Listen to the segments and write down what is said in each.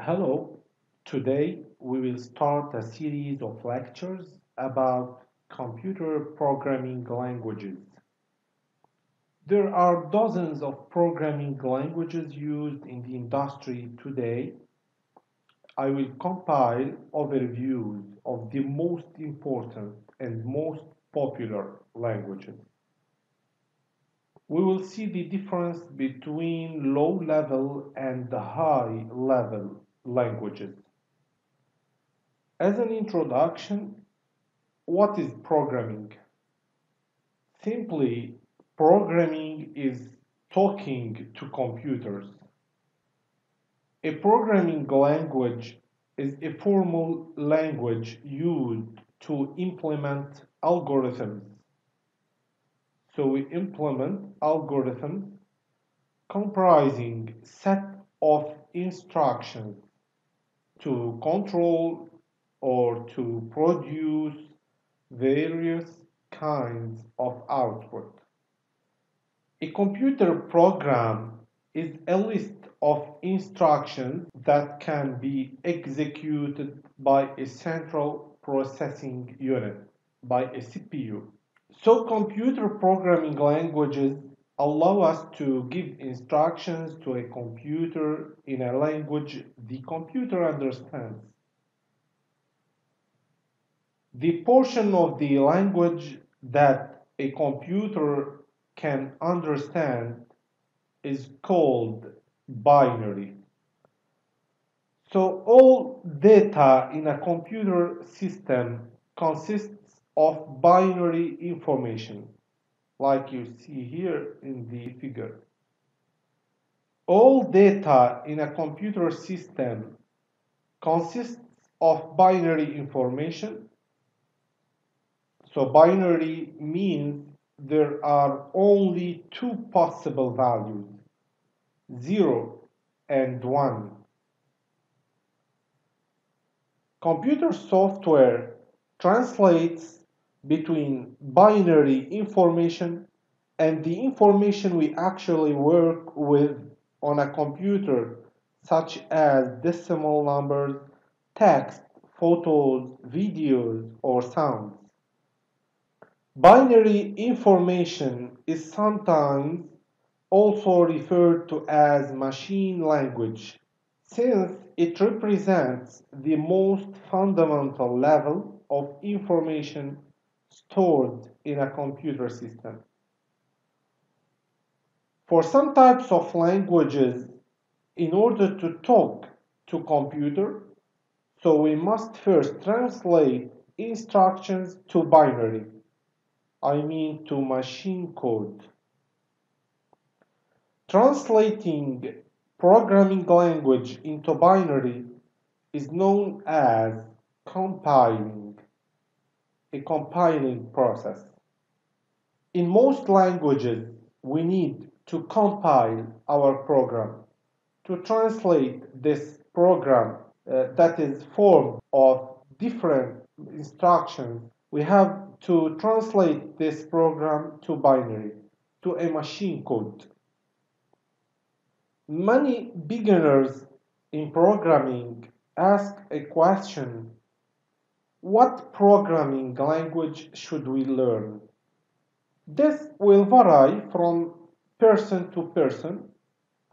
Hello, today we will start a series of lectures about computer programming languages. There are dozens of programming languages used in the industry today. I will compile overviews of the most important and most popular languages. We will see the difference between low-level and high-level languages. As an introduction, what is programming? Simply, programming is talking to computers. A programming language is a formal language used to implement algorithms. So we implement algorithms comprising a set of instructions to control or to produce various kinds of output. A computer program is a list of instructions that can be executed by a central processing unit, by a CPU. So computer programming languages allow us to give instructions to a computer in a language the computer understands. The portion of the language that a computer can understand is called binary. So all data in a computer system consists of binary information, like you see here in the figure. All data in a computer system consists of binary information. So binary means there are only two possible values, 0 and 1. Computer software translates between binary information and the information we actually work with on a computer, such as decimal numbers, text, photos, videos, or sounds. Binary information is sometimes also referred to as machine language, since it represents the most fundamental level of information stored in a computer system. For some types of languages, in order to talk to computer, so we must first translate instructions to binary, I mean to machine code. Translating programming language into binary is known as compiling, a compiling process. In most languages, we need to compile our program to translate this program that is formed of different instructions. We have to translate this program to binary, to a machine code. Many beginners in programming ask a question: what programming language should we learn? This will vary from person to person.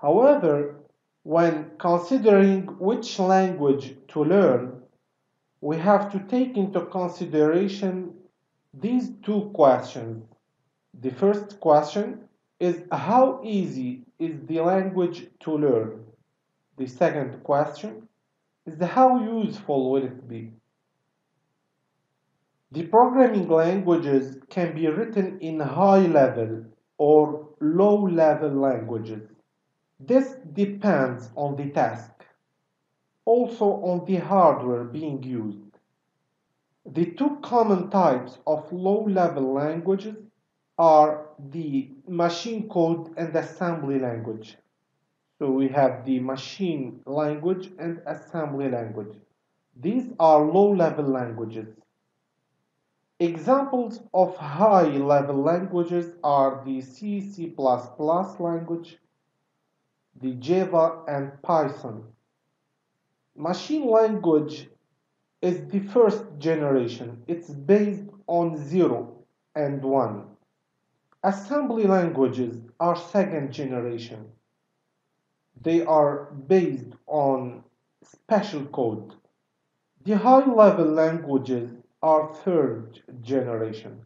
However, when considering which language to learn, we have to take into consideration these two questions. The first question is how easy is the language to learn? The second question is how useful will it be? The programming languages can be written in high-level or low-level languages. This depends on the task, also on the hardware being used. The two common types of low-level languages are the machine code and assembly language. So we have the machine language and assembly language. These are low-level languages. Examples of high-level languages are the C++ language, the Java and Python. machine language is the first generation. It's based on 0 and 1. Assembly languages are second generation. They are based on special code. The high-level languages are third generation.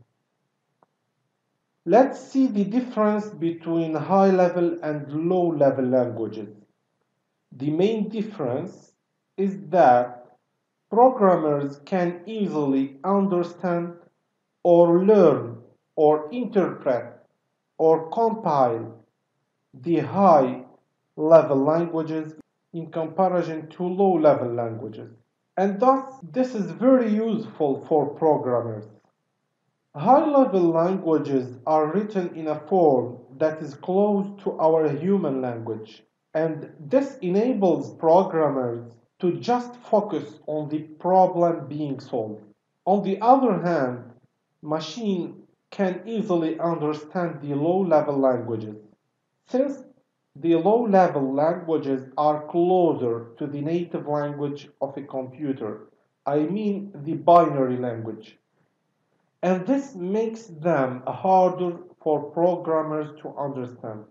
Let's see the difference between high-level and low-level languages. The main difference is that programmers can easily understand or learn or interpret or compile the high-level languages in comparison to low-level languages. And thus, this is very useful for programmers. High-level languages are written in a form that is close to our human language, and this enables programmers to just focus on the problem being solved. On the other hand, machine can easily understand the low-level languages. Since the low-level languages are closer to the native language of a computer, I mean the binary language. And this makes them harder for programmers to understand.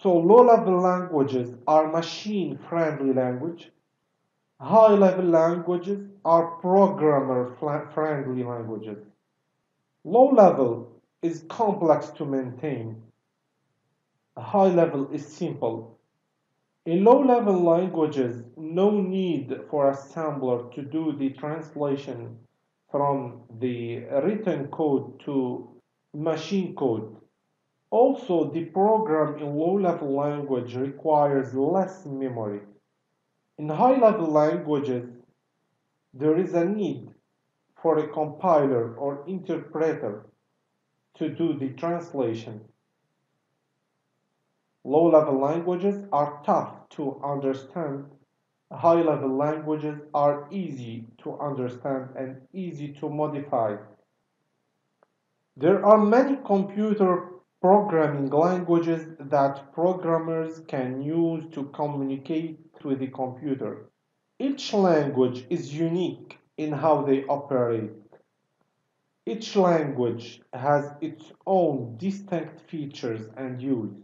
So low-level languages are machine-friendly language. High-level languages are programmer-friendly languages. Low-level is complex to maintain. High level is simple. In low level languages, no need for assembler to do the translation from the written code to machine code. Also, the program in low level language requires less memory. In high level languages, there is a need for a compiler or interpreter to do the translation. Low-level languages are tough to understand. High-level languages are easy to understand and easy to modify. There are many computer programming languages that programmers can use to communicate with the computer. Each language is unique in how they operate. Each language has its own distinct features and use.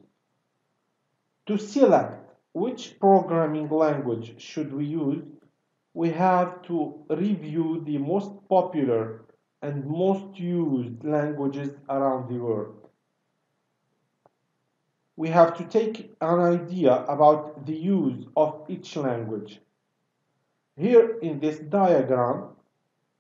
To select which programming language should we use, we have to review the most popular and most used languages around the world. We have to take an idea about the use of each language. Here in this diagram,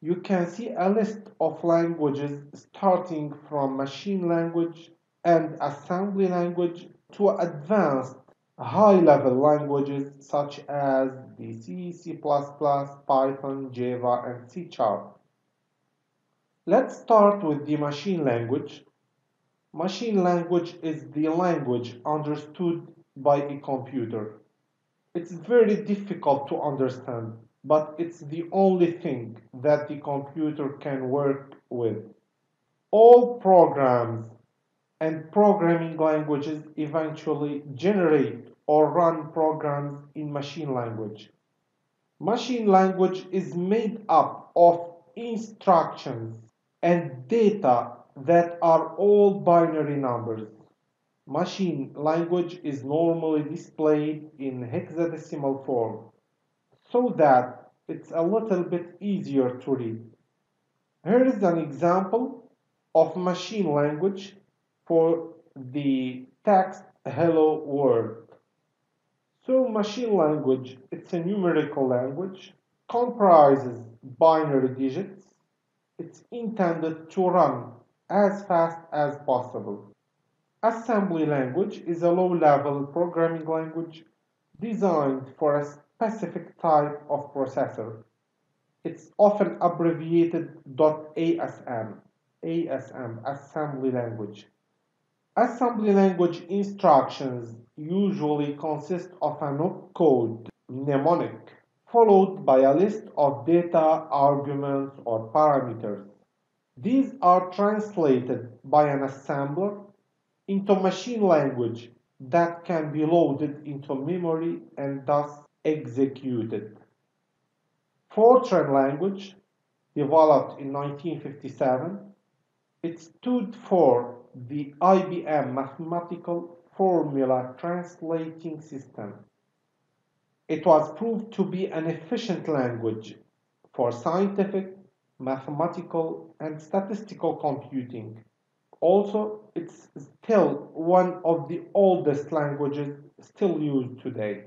you can see a list of languages starting from machine language and assembly language to advanced high-level languages such as the C, C++, Python, Java, and C#. Let's start with the machine language. Machine language is the language understood by a computer. It's very difficult to understand, but it's the only thing that the computer can work with. All programs and programming languages eventually generate or run programs in machine language. Machine language is made up of instructions and data that are all binary numbers. Machine language is normally displayed in hexadecimal form, so that it's a little bit easier to read. Here is an example of machine language for the text hello world. So machine language, it's a numerical language, comprises binary digits. It's intended to run as fast as possible. Assembly language is a low-level programming language designed for a specific type of processor. It's often abbreviated .ASM, assembly language. Assembly language instructions usually consist of an opcode mnemonic followed by a list of data, arguments, or parameters. These are translated by an assembler into machine language that can be loaded into memory and thus executed. Fortran language, developed in 1957, it stood for the IBM Mathematical Formula Translating System. It was proved to be an efficient language for scientific, mathematical, and statistical computing. Also, it's still one of the oldest languages still used today.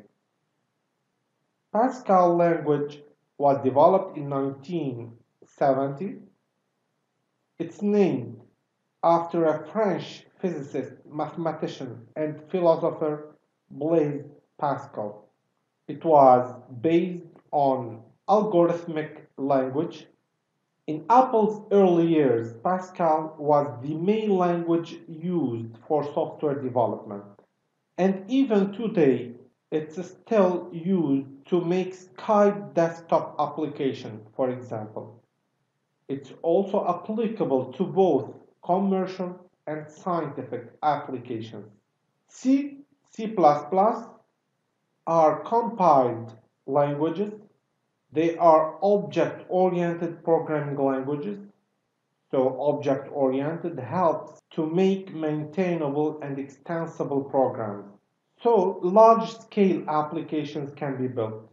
Pascal language was developed in 1970. It's named after a French physicist, mathematician, and philosopher, Blaise Pascal. It was based on algorithmic language. In Apple's early years, Pascal was the main language used for software development. And even today, it's still used to make Skype desktop application, for example. It's also applicable to both commercial and scientific applications. C, C++ are compiled languages. They are object-oriented programming languages, so object-oriented helps to make maintainable and extensible programs, so large-scale applications can be built.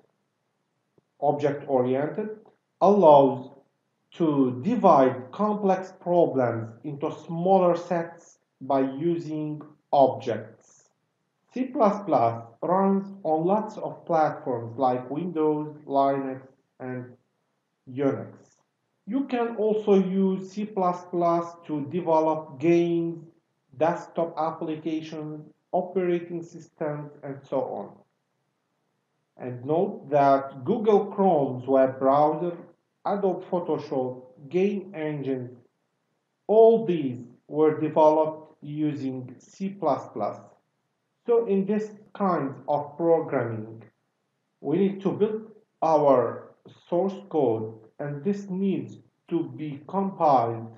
Object-oriented allows to divide complex problems into smaller sets by using objects. C++ runs on lots of platforms like Windows, Linux, and Unix. You can also use C++ to develop games, desktop applications, operating systems, and so on. And note that Google Chrome's web browser, Adobe Photoshop, game engines, all these were developed using C++. So in this kind of programming, we need to build our source code, and this needs to be compiled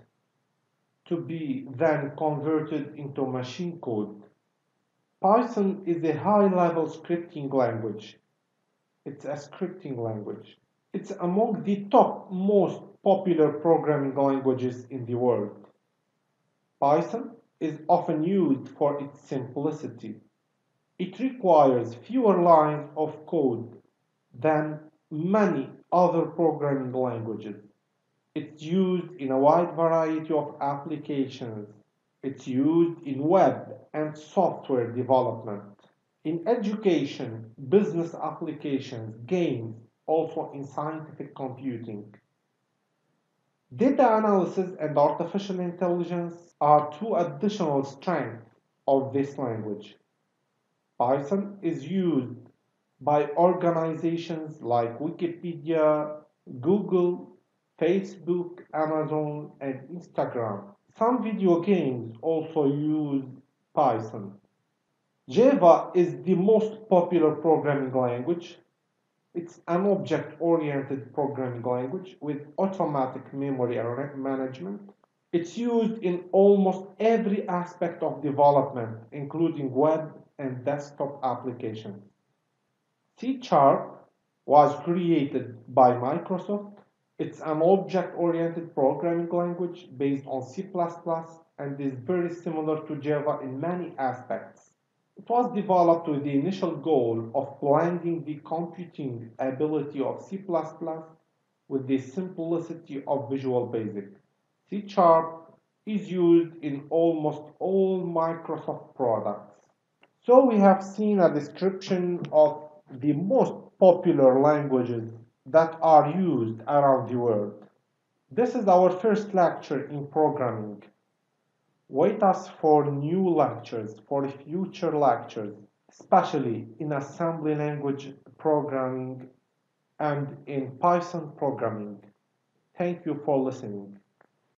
to be then converted into machine code. Python is a high-level scripting language. It's a scripting language. It's among the top most popular programming languages in the world. Python is often used for its simplicity. It requires fewer lines of code than many other programming languages. It's used in a wide variety of applications. It's used in web and software development, in education, business applications, games, also in scientific computing. Data analysis and artificial intelligence are two additional strengths of this language. Python is used by organizations like Wikipedia, Google, Facebook, Amazon, and Instagram. Some video games also use Python. Java is the most popular programming language. It's an object-oriented programming language with automatic memory management. It's used in almost every aspect of development, including web and desktop applications. C# was created by Microsoft. It's an object-oriented programming language based on C++ and is very similar to Java in many aspects. It was developed with the initial goal of blending the computing ability of C++ with the simplicity of Visual Basic. C# is used in almost all Microsoft products. So we have seen a description of the most popular languages that are used around the world. This is our first lecture in programming. Wait us for new lectures, for future lectures, especially in assembly language programming and in Python programming. Thank you for listening.